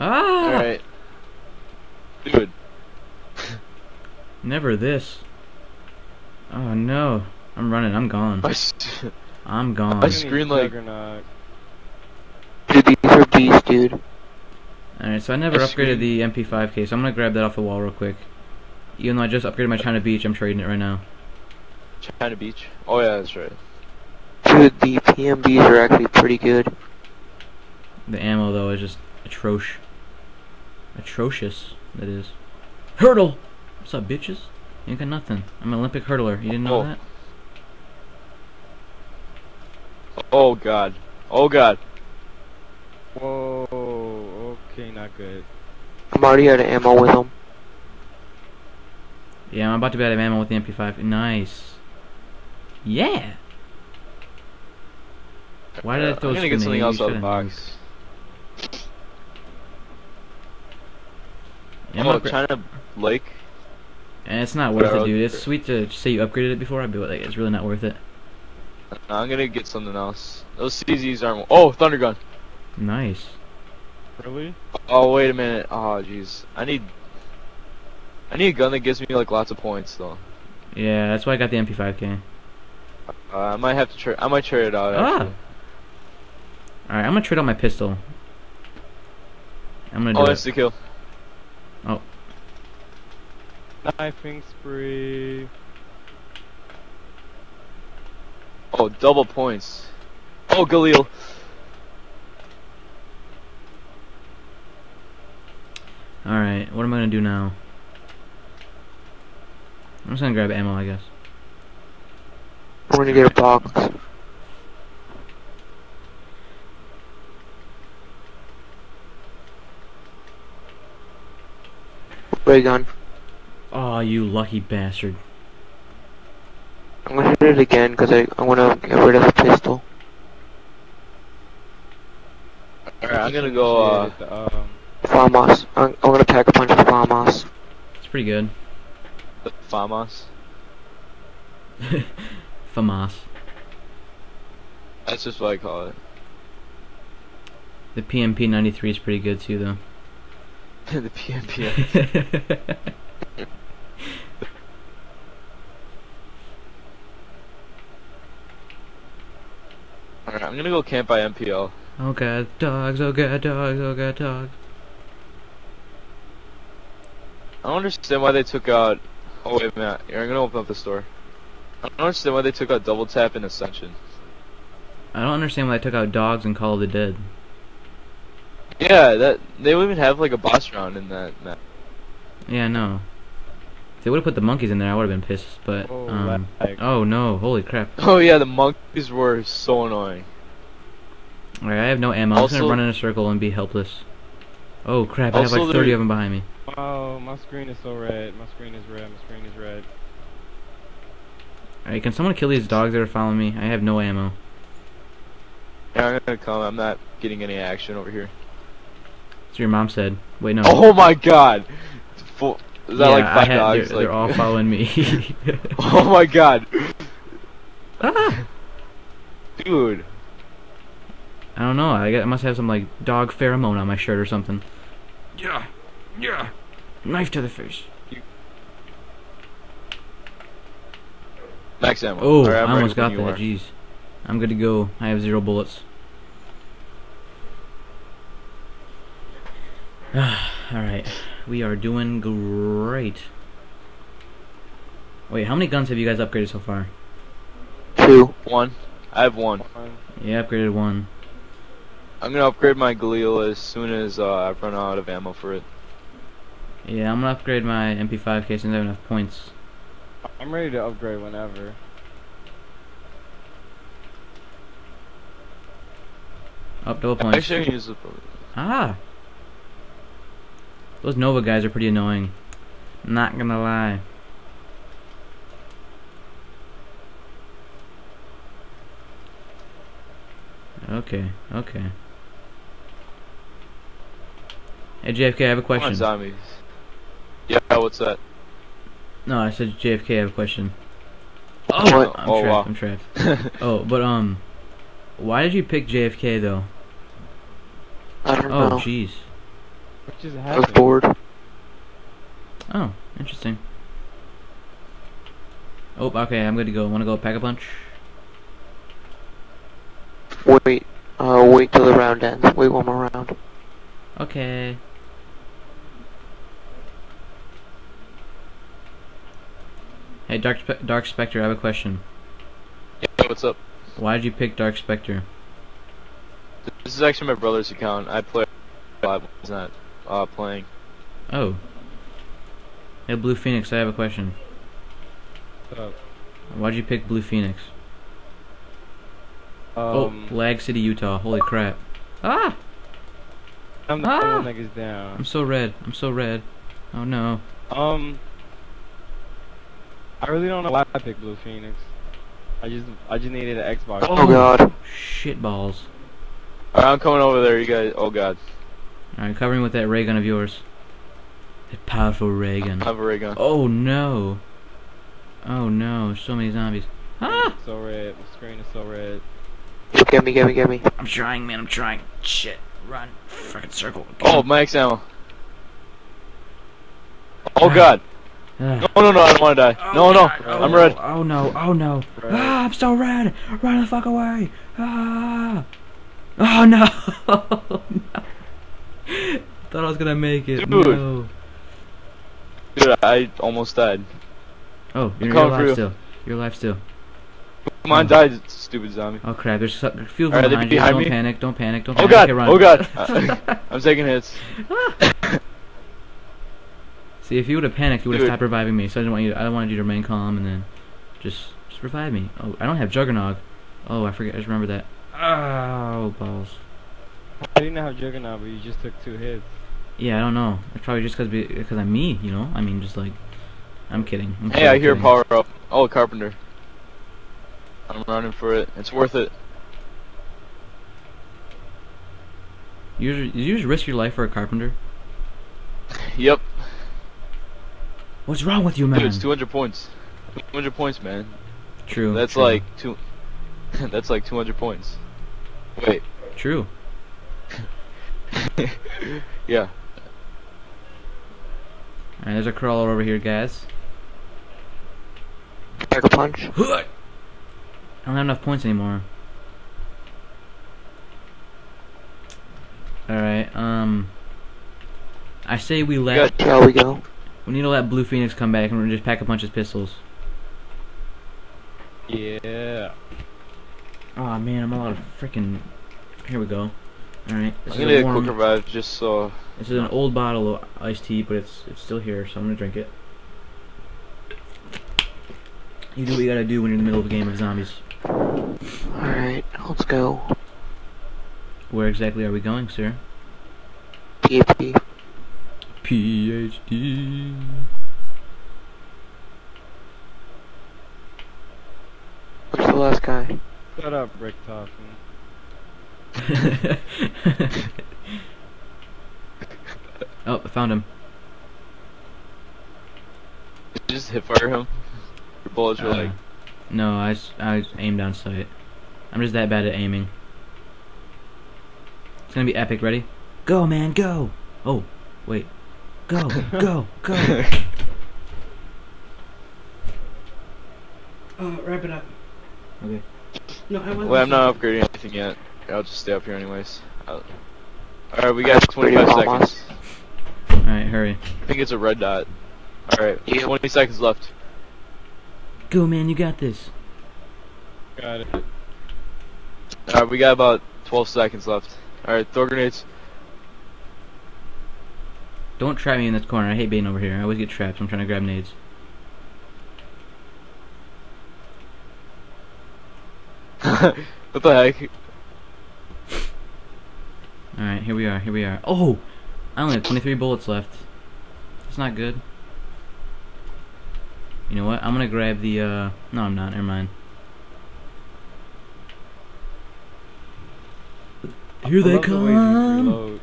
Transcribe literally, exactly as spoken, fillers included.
Ah! Alright. Dude. Never this. Oh no. I'm running, I'm gone. I'm gone. My screen like... Dude, these are beast, dude. Alright, so I never I upgraded the M P five K, so I'm gonna grab that off the wall real quick. Even though I just upgraded my China Beach, I'm trading it right now. China Beach? Oh yeah, that's right. Dude, the P M Bs are actually pretty good. The ammo, though, is just atrocious. Atrocious, that is. Hurdle! What's up, bitches? You ain't got nothing. I'm an Olympic hurdler. You didn't know oh. that? Oh god. Oh god. Whoa, okay, not good. I'm already out of ammo with him. Yeah, I'm about to be out of ammo with the M P five. Nice. Yeah! Why did I throw I'm gonna get something else out of the box. Oh, China Lake? And it's not worth it, dude. It's sweet to say you upgraded it before, but like, it's really not worth it. I'm gonna get something else. Those C Zs aren't. Oh, Thundergun. Nice. Really? Oh wait a minute. Oh jeez. I need. I need a gun that gives me like lots of points though. Yeah, that's why I got the M P five K. Uh, I might have to trade. I might trade it out. Actually. Ah. All right, I'm gonna trade out my pistol. I'm gonna. Do oh, that's the kill. Oh. Knifing spree. Oh, double points. Oh, Galil. Alright, what am I gonna do now? I'm just gonna grab ammo, I guess. We're gonna get a box. Raygun. Oh, you lucky bastard. I'm gonna hit it again because I, I wanna get rid of the pistol. Alright, I'm gonna go, uh... um, FAMAS. I'm, I'm gonna pack a punch of FAMAS. It's pretty good. The FAMAS? FAMAS. That's just what I call it. The P M P ninety-three is pretty good too, though. The P M P. Alright, I'm gonna go camp by M P L. Oh god, dogs, oh god, dogs, oh god, dogs. I don't understand why they took out... Oh wait a minute, you're gonna open up the store. I don't understand why they took out Double Tap and Ascension. I don't understand why they took out dogs and Call of the Dead. Yeah, that they would even have like a boss round in that map. Yeah, no. If they would've put the monkeys in there, I would've been pissed, but, oh, um... oh no, holy crap. Oh yeah, the monkeys were so annoying. Alright, I have no ammo. Also, I'm just gonna run in a circle and be helpless. Oh crap, I have like thirty of them behind me. Oh, my screen is so red. My screen is red. My screen is red. Alright, can someone kill these dogs that are following me? I have no ammo. Yeah, I'm gonna come. I'm not getting any action over here. So your mom said. Wait, no. Oh my god! Full... Is that yeah, like five I had, dogs? They're, like... they're all following me. Oh my god. Ah. Dude. I don't know. I, got, I must have some like dog pheromone on my shirt or something. Yeah. Yeah. Knife to the face. You... Max ammo. Oh, right, I almost got that. Are. Jeez. I'm good to go. I have zero bullets. Alright. We are doing great. Wait, how many guns have you guys upgraded so far? Two. One. I have one. Yeah, upgraded one. I'm gonna upgrade my Galil as soon as uh, I run out of ammo for it. Yeah, I'm gonna upgrade my M P five K since I have enough points. I'm ready to upgrade whenever. Up double points. Actually, I can use the... Ah! Those Nova guys are pretty annoying. Not gonna lie. Okay, okay. Hey J F K, I have a question. Come on, zombies. Yeah, what's that? No, I said J F K, I have a question. Oh, I'm oh, trapped, wow. I'm trapped. Oh, but um, why did you pick J F K though? I don't oh, know. Oh, jeez. I was bored. Oh, interesting. Oh, okay, I'm good to go. Want to go pack a punch? Wait, uh, wait till the round ends. Wait one more round. Okay. Hey, Dark Spe Dark Spectre, I have a question. Yeah, what's up? Why did you pick Dark Spectre? This is actually my brother's account. I play when he's not uh, playing. Oh. Hey, Blue Phoenix, I have a question. Uh, Why'd you pick Blue Phoenix? Um, oh, Lag City, Utah. Holy crap. Ah! I'm the ah! one that gets down. I'm so red. I'm so red. Oh no. Um. I really don't know why I picked Blue Phoenix. I just I just needed an Xbox. Oh, oh god. Shit balls. Alright, I'm coming over there, you guys. Oh god. Alright, covering with that Raygun of yours. That powerful Raygun. I have a Raygun. Oh no. Oh no, so many zombies. Ah! It's so red, the screen is so red. Get me, get me, get me. I'm trying, man, I'm trying. Shit, run. Fucking circle. Get oh, Mike's ammo. Oh ah. god. Ah. No, no, no, I don't want to die. Oh, no, no, oh, I'm no. red. Oh no, oh no. Red. Ah, I'm so red. Run the fuck away. Ah. Oh no. No. Thought I was gonna make it. Dude. No. Dude, I almost died. Oh, you're, you're alive still. You're alive still. Mine oh. died, stupid zombie. Oh crap, there's a few right, behind you. Don't me? panic, don't panic, don't oh, panic. God. Oh god, oh god. I'm taking hits. See, if you would have panicked, you would have stopped reviving me, so I didn't want you to, I wanted you to remain calm and then just, just revive me. Oh, I don't have Juggernaut. Oh, I forget, I just remember that. Oh, balls. I didn't have Juggernaut, but you just took two hits. Yeah, I don't know. It's probably just because because I'm me, you know? I mean, just like... I'm kidding. I'm hey, I hear kidding. Power up. Oh, Carpenter. I'm running for it. It's worth it. You, you just risk your life for a Carpenter? Yep. What's wrong with you, man? Dude, it's two hundred points. two hundred points, man. True. That's true. like two. That's like two hundred points. Wait. True. Yeah. Alright, there's a crawler over here, guys. Pack a punch. I don't have enough points anymore. Alright, um... I say we let... There we go. We need to let Blue Phoenix come back and we're gonna just pack a punch his pistols. Yeah. Aw, man, I'm all out of freaking... Here we go. Alright, I'm gonna get a quick revive just so... This is an old bottle of iced tea, but it's it's still here, so I'm gonna drink it. You do what you gotta do when you're in the middle of a game of zombies. Alright, let's go. Where exactly are we going, sir? P H D. P H D. Where's the last guy? Shut up, Rick Toffin. Oh, I found him. Did you just hit fire him? Your bullets were uh, like... No, I, I aimed on sight. I'm just that bad at aiming. It's gonna be epic, ready? Go, man, go! Oh, wait. Go, go, go! Oh, wrap it up. Okay. No, I Wait, I'm not upgrading anything yet. I'll just stay up here anyways. Alright, we got twenty-five seconds. Alright, hurry. I think it's a red dot. Alright, twenty seconds left. Go, man, you got this. Got it. Alright, we got about twelve seconds left. Alright, throw grenades. Don't trap me in this corner. I hate being over here. I always get trapped. I'm trying to grab nades. What the heck? Alright, here we are, here we are. Oh! I only have twenty-three bullets left. That's not good. You know what? I'm gonna grab the, uh... No, I'm not. Never mind. Here they come!